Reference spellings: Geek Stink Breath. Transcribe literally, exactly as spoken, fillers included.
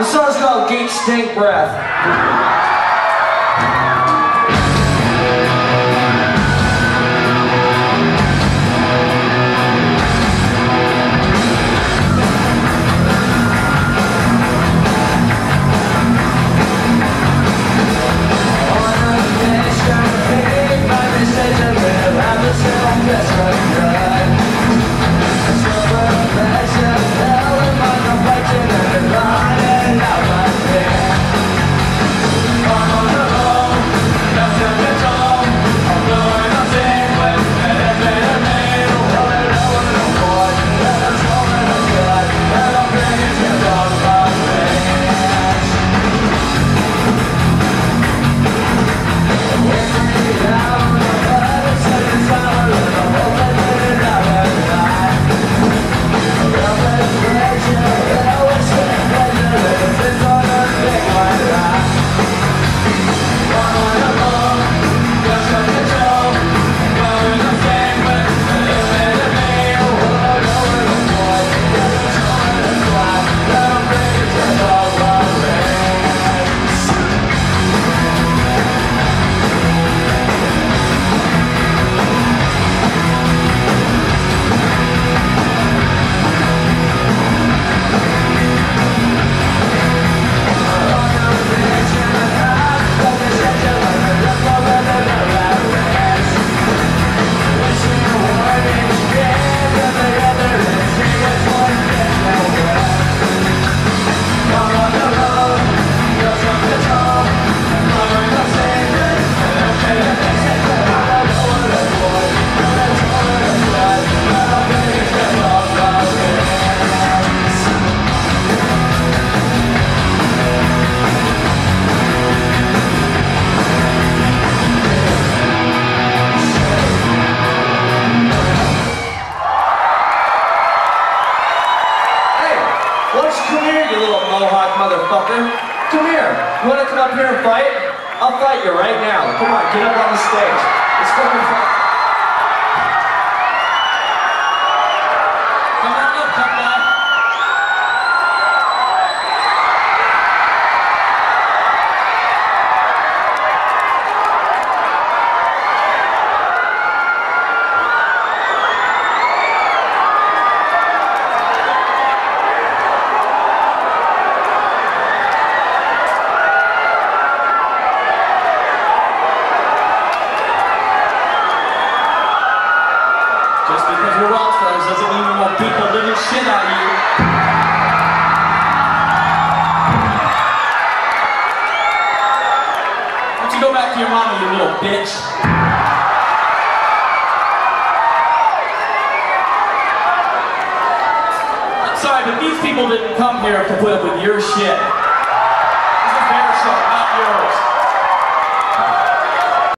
The song's called Geek Stink Breath. Come here, you little mohawk motherfucker. Come here. You wanna come up here and fight? I'll fight you right now. Come on, get up on the stage. Let's fucking fight. Come on up, come on. Shit out of you. Why don't you go back to your mama, you little bitch? I'm sorry, but these people didn't come here to live with your shit. This is their show, not yours.